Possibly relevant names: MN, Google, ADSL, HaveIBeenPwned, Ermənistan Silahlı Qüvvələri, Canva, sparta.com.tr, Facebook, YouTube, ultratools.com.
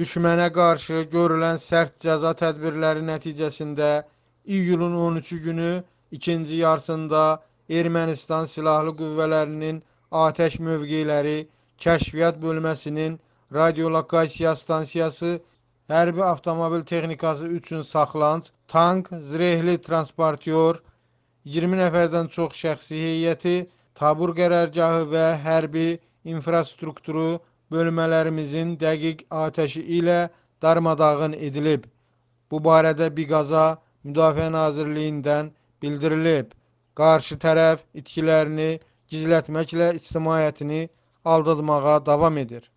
Düşmənə qarşı görülən sərt cəza tədbirləri nəticəsində iyulun 13 günü ikinci yarısında Ermənistan Silahlı Qüvvələrinin atəş mövqeləri Kəşfiyyat bölməsinin radiolokasiya stansiyası, hərbi avtomobil texnikası üçün saxlanc, tank, zirehli transportyor, 20 nəfərdən çox şəxsi heyəti, tabur qərargahı və hərbi infrastrukturu bölmələrimizin dəqiq ateşi ilə darmadağın edilib. Bu barədə Biqaza Müdafiə Nazirliyindən bildirilib. Qarşı tərəf itkilərini gizlətməklə ictimaiyyətini aldatmağa davam edir.